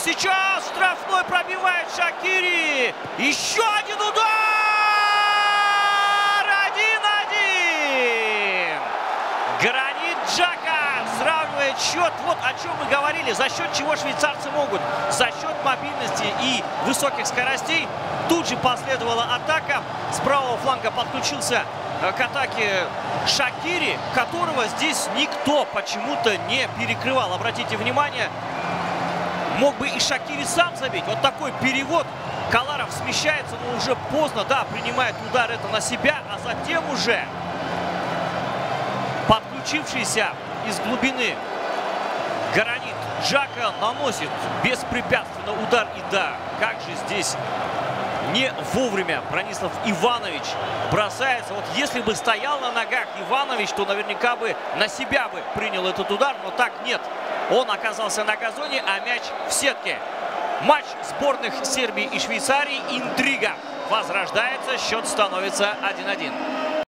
Сейчас штрафной пробивает Шакири. Еще один удар! 1-1. Гранит Джака сравнивает счет. Вот о чем мы говорили. За счет чего швейцарцы могут. За счет мобильности и высоких скоростей. Тут же последовала атака. С правого фланга подключился к атаке Шакири, которого здесь никто почему-то не перекрывал. Обратите внимание, мог бы и Шакири сам забить. Вот такой перевод. Каларов смещается, но уже поздно. Да, принимает удар это на себя. А затем уже подключившийся из глубины Гранит Джака наносит беспрепятственно удар. И да, как же здесь не вовремя Бранислав Иванович бросается. Вот если бы стоял на ногах Иванович, то наверняка бы на себя бы принял этот удар. Но так нет. Он оказался на газоне, а мяч в сетке. Матч сборных Сербии и Швейцарии. Интрига возрождается. Счет становится 1-1.